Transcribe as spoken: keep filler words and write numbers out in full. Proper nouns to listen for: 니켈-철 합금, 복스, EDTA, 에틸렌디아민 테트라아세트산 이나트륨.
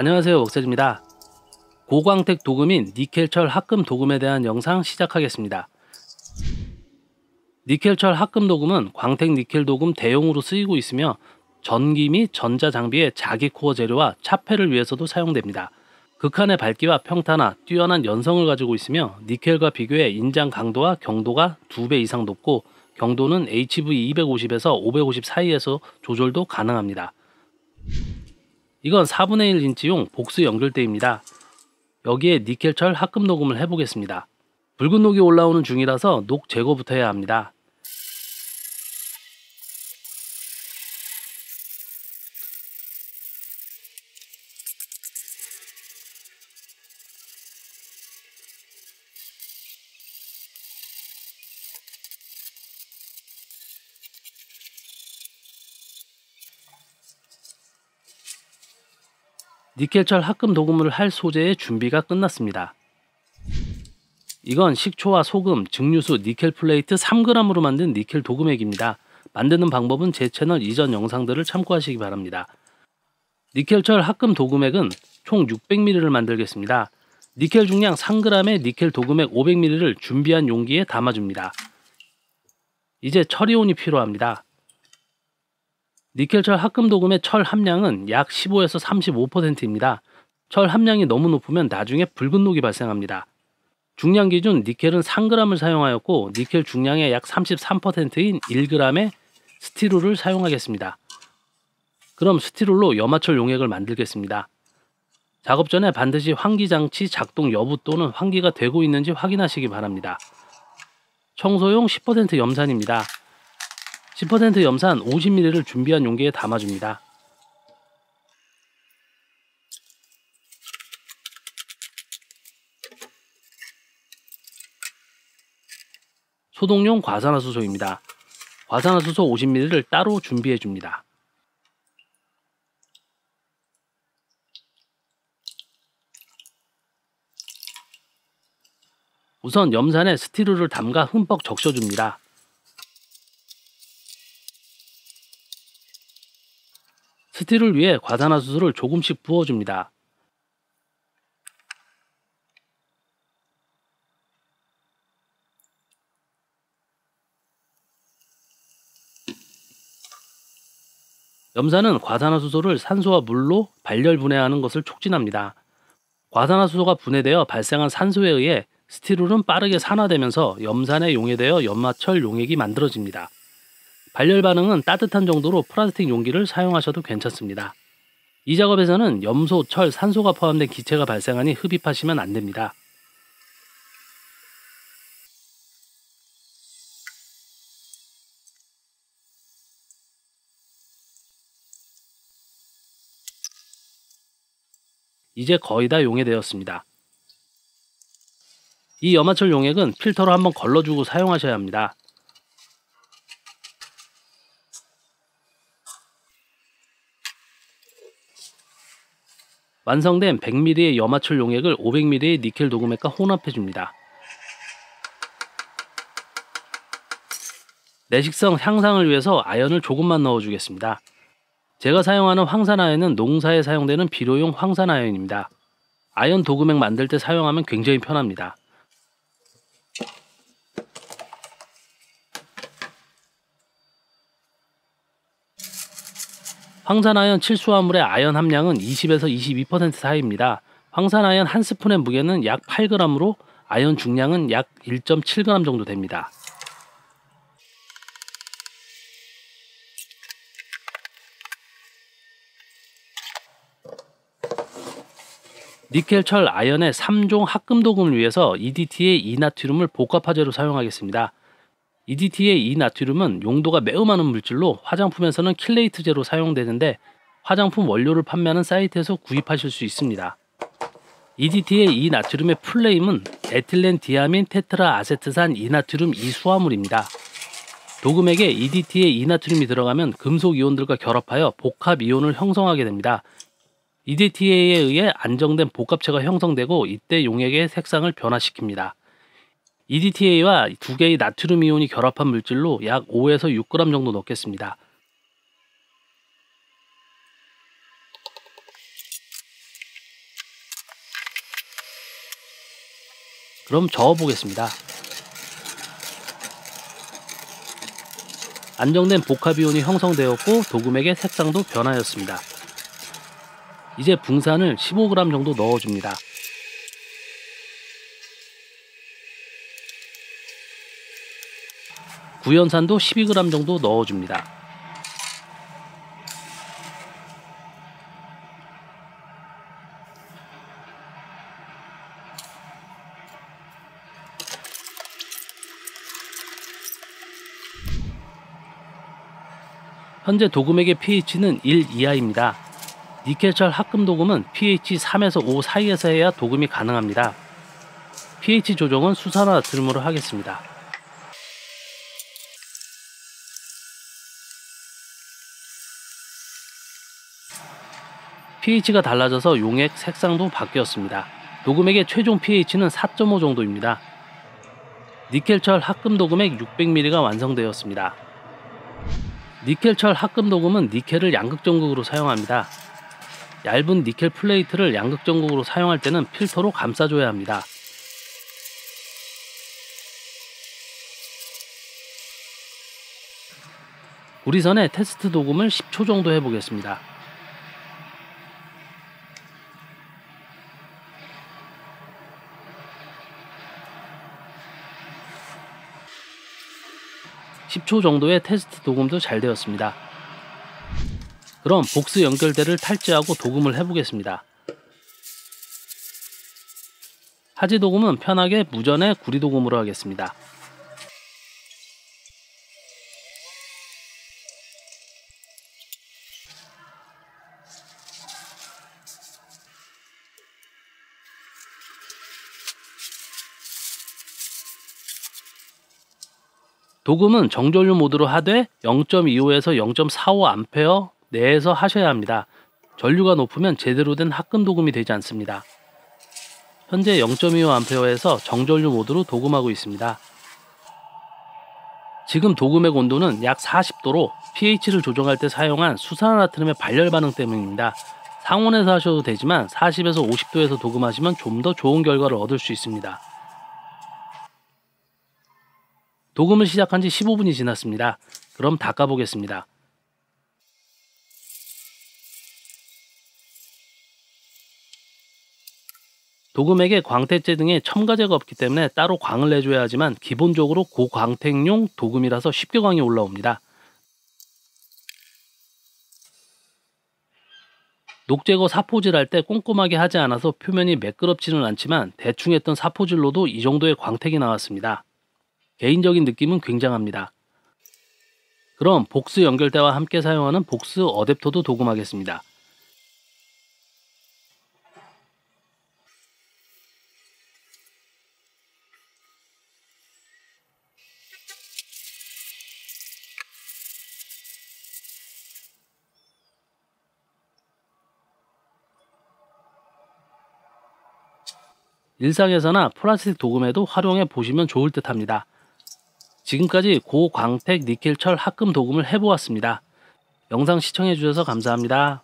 안녕하세요, 먹세즈입니다. 고광택 도금인 니켈철 합금 도금에 대한 영상 시작하겠습니다. 니켈철 합금 도금은 광택 니켈 도금 대용으로 쓰이고 있으며 전기 및 전자장비의 자기코어 재료와 차폐를 위해서도 사용됩니다. 극한의 밝기와 평타나 뛰어난 연성을 가지고 있으며 니켈과 비교해 인장 강도와 경도가 두 배 이상 높고 경도는 에이치브이 이백오십에서 오백오십 사이에서 조절도 가능합니다. 이건 사분의 일 인치용 복수 연결대입니다. 여기에 니켈철 합금 녹음을 해보겠습니다. 붉은 녹이 올라오는 중이라서 녹 제거부터 해야 합니다. 니켈철 합금 도금을 할 소재의 준비가 끝났습니다. 이건 식초와 소금, 증류수, 니켈 플레이트 삼 그램으로 만든 니켈 도금액입니다. 만드는 방법은 제 채널 이전 영상들을 참고하시기 바랍니다. 니켈철 합금 도금액은 총 육백 밀리리터를 만들겠습니다. 니켈 중량 삼 그램의 니켈 도금액 오백 밀리리터를 준비한 용기에 담아줍니다. 이제 철이온이 필요합니다. 니켈철 합금 도금의 철 함량은 약 십오에서 삼십오 퍼센트입니다. 철 함량이 너무 높으면 나중에 붉은 녹이 발생합니다. 중량 기준 니켈은 삼 그램을 사용하였고 니켈 중량의 약 삼십삼 퍼센트인 일 그램의 스티롤을 사용하겠습니다. 그럼 스티롤로 염화철 용액을 만들겠습니다. 작업 전에 반드시 환기장치 작동 여부 또는 환기가 되고 있는지 확인하시기 바랍니다. 청소용 십 퍼센트 염산입니다. 십 퍼센트 염산 오십 밀리리터를 준비한 용기에 담아줍니다. 소독용 과산화수소입니다. 과산화수소 오십 밀리리터를 따로 준비해줍니다. 우선 염산에 스티롤을 담가 흠뻑 적셔줍니다. 스티롤 위에 과산화수소를 조금씩 부어줍니다. 염산은 과산화수소를 산소와 물로 발열 분해하는 것을 촉진합니다. 과산화수소가 분해되어 발생한 산소에 의해 스티롤은 빠르게 산화되면서 염산에 용해되어 염화철 용액이 만들어집니다. 발열 반응은 따뜻한 정도로 플라스틱 용기를 사용하셔도 괜찮습니다. 이 작업에서는 염소, 철, 산소가 포함된 기체가 발생하니 흡입하시면 안됩니다. 이제 거의 다 용해되었습니다. 이 염화철 용액은 필터로 한번 걸러주고 사용하셔야 합니다. 완성된 백 밀리리터의 염화철 용액을 오백 밀리리터의 니켈 도금액과 혼합해줍니다. 내식성 향상을 위해서 아연을 조금만 넣어주겠습니다. 제가 사용하는 황산아연은 농사에 사용되는 비료용 황산아연입니다. 아연 도금액 만들 때 사용하면 굉장히 편합니다. 황산아연 칠수화물의 아연 함량은 이십에서 이십이 퍼센트 사이입니다. 황산아연 한 스푼의 무게는 약 팔 그램으로 아연 중량은 약 일 점 칠 그램 정도 됩니다. 니켈철 아연의 삼 종 합금 도금을 위해서 이디티에이 이나트륨을 복합화재로 사용하겠습니다. 이디티에이 이나트륨은 용도가 매우 많은 물질로 화장품에서는 킬레이트제로 사용되는데 화장품 원료를 판매하는 사이트에서 구입하실 수 있습니다. 이디티에이 이나트륨의 풀네임은 에틸렌디아민 테트라아세트산 이나트륨 이수화물입니다. 도금액에 이디티에이 이나트륨이 들어가면 금속이온들과 결합하여 복합이온을 형성하게 됩니다. 이디티에이에 의해 안정된 복합체가 형성되고 이때 용액의 색상을 변화시킵니다. 이디티에이와 두 개의 나트륨 이온이 결합한 물질로 약 오에서 육 그램 정도 넣겠습니다. 그럼 저어 보겠습니다. 안정된 복합이온이 형성되었고 도금액의 색상도 변하였습니다. 이제 붕산을 십오 그램 정도 넣어줍니다. 구연산도 십이 그램 정도 넣어줍니다. 현재 도금액의 pH는 일 이하입니다. 니켈철 합금 도금은 pH 삼에서 오 사이에서 해야 도금이 가능합니다. pH 조정은 수산화 나트륨으로 하겠습니다. pH가 달라져서 용액 색상도 바뀌었습니다. 도금액의 최종 pH는 사 점 오 정도입니다. 니켈철 합금 도금액 육백 밀리가 완성되었습니다. 니켈철 합금 도금은 니켈을 양극전극으로 사용합니다. 얇은 니켈 플레이트를 양극전극으로 사용할 때는 필터로 감싸줘야 합니다. 우리선에 테스트 도금을 십 초 정도 해보겠습니다. 십 초 정도의 테스트 도금도 잘 되었습니다. 그럼 복스 연결대를 탈지하고 도금을 해보겠습니다. 하지 도금은 편하게 무전에 구리 도금으로 하겠습니다. 도금은 정전류 모드로 하되 영 점 이오에서 영 점 사오 암페어 내에서 하셔야 합니다. 전류가 높으면 제대로 된 합금 도금이 되지 않습니다. 현재 영 점 이오 암페어에서 정전류 모드로 도금하고 있습니다. 지금 도금액 온도는 약 사십 도로 pH를 조정할 때 사용한 수산화나트륨의 발열 반응 때문입니다. 상온에서 하셔도 되지만 사십에서 오십 도에서 도금하시면 좀 더 좋은 결과를 얻을 수 있습니다. 도금을 시작한 지 십오 분이 지났습니다. 그럼 닦아보겠습니다. 도금액에 광택제 등의 첨가제가 없기 때문에 따로 광을 내줘야 하지만 기본적으로 고광택용 도금이라서 쉽게 광이 올라옵니다. 녹제거 사포질할 때 꼼꼼하게 하지 않아서 표면이 매끄럽지는 않지만 대충 했던 사포질로도 이 정도의 광택이 나왔습니다. 개인적인 느낌은 굉장합니다. 그럼 복스 연결대와 함께 사용하는 복스 어댑터도 도금하겠습니다. 일상에서나 플라스틱 도금에도 활용해 보시면 좋을 듯 합니다. 지금까지 고광택 니켈철 합금 도금을 해보았습니다. 영상 시청해주셔서 감사합니다.